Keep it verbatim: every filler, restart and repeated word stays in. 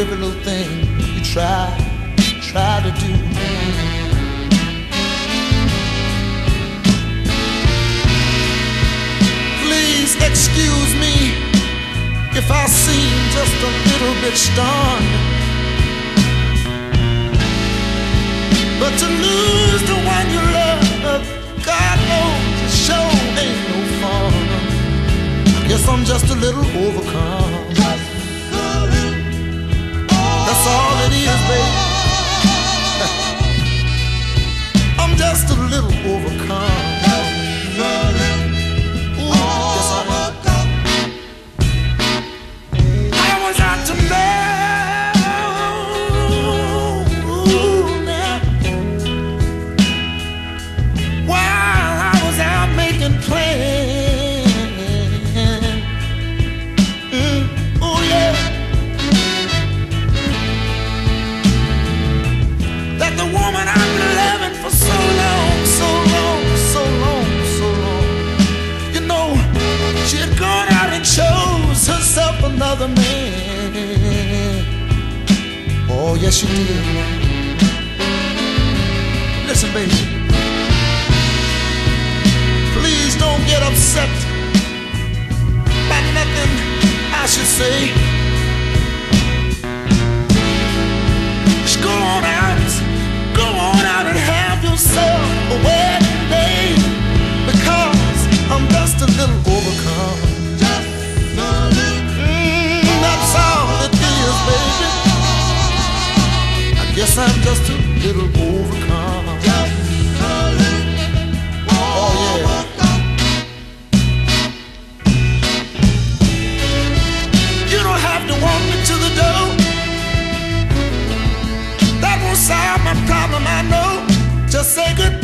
every little thing you try, try to do. Please excuse me if I seem just a little bit stunned, but to lose the one you love, God knows it sure ain't no fun. I guess I'm just a little overcome. That's all it is, babe. I'm just a little overcome. Yes, I am. I was out to know while I was out making plans. Another man. Oh, yes, you did. Listen, baby, please don't get upset by nothing I should say. Just go on out, go on out and have yourself a wedding day, because I'm just a little overcome. Yes, I'm just a little overcome. Just a little overcome. You don't have to walk me to the door. That won't solve my problem, I know. Just say goodbye.